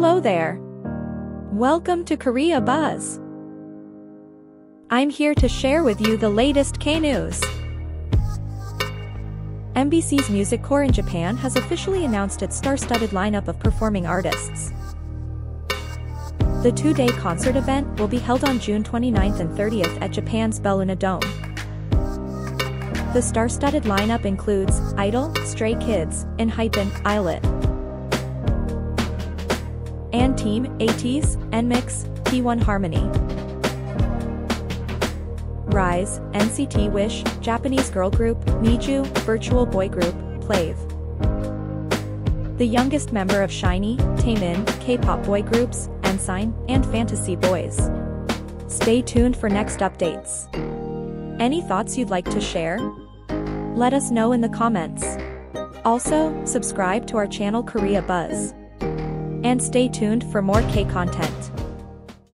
Hello there! Welcome to Korea Buzz! I'm here to share with you the latest K-news. MBC's Music Core in Japan has officially announced its star-studded lineup of performing artists. The two-day concert event will be held on June 29th and 30th at Japan's Belluna Dome. The star-studded lineup includes ENHYPEN, Stray Kids, ENHYPEN, Islet, and &TEAM, ATEEZ, NMIXX, P1Harmony, RIIZE, NCT WISH, Japanese girl group, NiziU, virtual boy group, PLAVE. The youngest member of SHINee, Taemin, K-pop boy groups, n.SSign, and Fantasy Boys. Stay tuned for next updates. Any thoughts you'd like to share? Let us know in the comments. Also, subscribe to our channel Korea Buzz. And stay tuned for more K content.